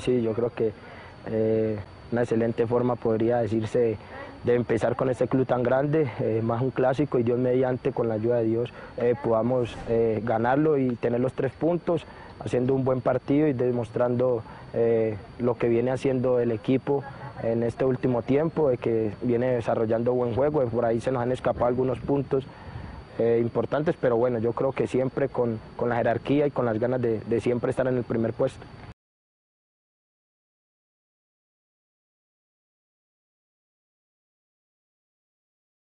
Sí, yo creo que una excelente forma podría decirse de empezar con este club tan grande, más un clásico, y Dios mediante, con la ayuda de Dios, podamos ganarlo y tener los 3 puntos, haciendo un buen partido y demostrando lo que viene haciendo el equipo en este último tiempo, de que viene desarrollando buen juego. Por ahí se nos han escapado algunos puntos importantes, pero bueno, yo creo que siempre con la jerarquía y con las ganas de siempre estar en el primer puesto.